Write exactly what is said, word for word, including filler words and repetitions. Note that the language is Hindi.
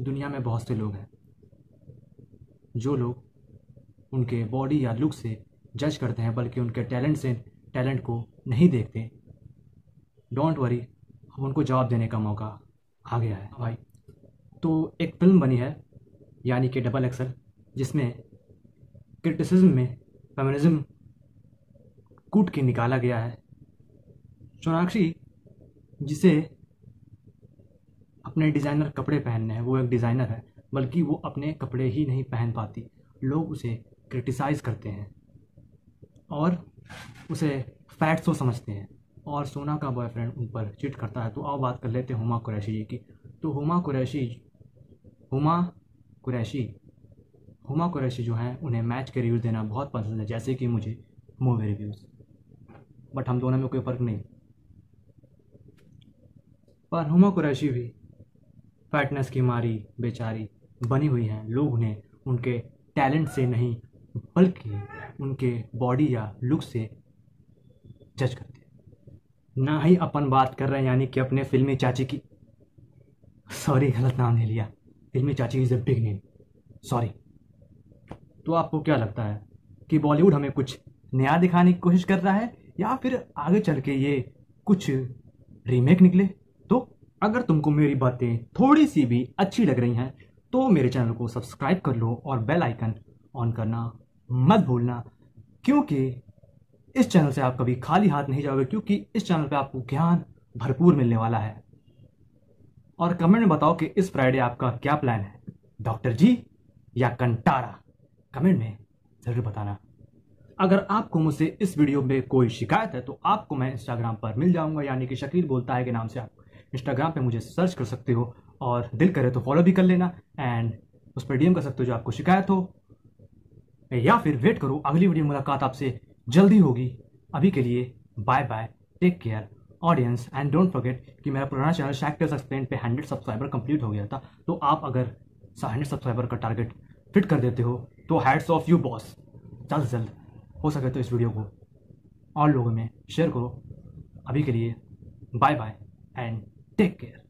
दुनिया में बहुत से लोग हैं जो लोग उनके बॉडी या लुक से जज करते हैं, बल्कि उनके टैलेंट से टैलेंट को नहीं देखते। डोंट वरी, हम उनको जवाब देने का मौका आ गया है भाई। तो एक फिल्म बनी है यानी कि डबल एक्सल, जिसमें क्रिटिसिज्म में फेमिनिज्म कूट के निकाला गया है। सोनाक्षी, जिसे अपने डिज़ाइनर कपड़े पहनने हैं, वो एक डिज़ाइनर है, बल्कि वो अपने कपड़े ही नहीं पहन पाती। लोग उसे क्रिटिसाइज़ करते हैं और उसे फैट शो समझते हैं, और सोना का बॉयफ्रेंड उन पर चीट करता है। तो आओ बात कर लेते हैं हुमा कुरैशी जी की। तो हुमा कुरैशी हुमा कुरैशी हुमा कुरैशी जो हैं, उन्हें मैच के रिव्यूज़ देना बहुत पसंद है, जैसे कि मुझे मूवी रिव्यूज़। बट हम दोनों में कोई फ़र्क नहीं, पर हुमा कुरैशी भी फैटनेस की मारी बेचारी बनी हुई हैं। लोग उन्हें उनके टैलेंट से नहीं बल्कि उनके बॉडी या लुक से जज करते हैं। ना ही अपन बात कर रहे हैं यानी कि अपने फिल्मी चाची की, सॉरी गलत नाम ले लिया, फिल्मी चाची is a big name, sorry. तो आपको क्या लगता है कि बॉलीवुड हमें कुछ नया दिखाने की कोशिश कर रहा है, या फिर आगे चल के ये कुछ रीमेक निकले? अगर तुमको मेरी बातें थोड़ी सी भी अच्छी लग रही हैं तो मेरे चैनल को सब्सक्राइब कर लो और बेल आइकन ऑन करना मत भूलना, क्योंकि इस चैनल से आप कभी खाली हाथ नहीं जाओगे, क्योंकि इस चैनल पे आपको ज्ञान भरपूर मिलने वाला है। और कमेंट में बताओ कि इस फ्राइडे आपका क्या प्लान है, डॉक्टर जी या कंटारा, कमेंट में ज़रूर बताना। अगर आपको मुझसे इस वीडियो में कोई शिकायत है तो आपको मैं इंस्टाग्राम पर मिल जाऊँगा यानी कि शकील बोलता है के नाम से आप इंस्टाग्राम पे मुझे सर्च कर सकते हो, और दिल करे तो फॉलो भी कर लेना एंड उस पर डीएम कर सकते हो जो आपको शिकायत हो, या फिर वेट करो अगली वीडियो में मुलाकात आपसे जल्दी होगी। अभी के लिए bye bye, take care audience, and don't forget कि मेरा पुराना चैनल शैकेल एक्सप्लेन पे हंड्रेड सब्सक्राइबर कंप्लीट हो गया था, तो आप अगर हंड्रेड सब्सक्राइबर का टारगेट फिट कर देते हो तो हैट्स ऑफ यू बॉस। जल्द से जल्द हो सके तो इस वीडियो को और लोगों में शेयर करो। अभी के लिए bye bye and take care.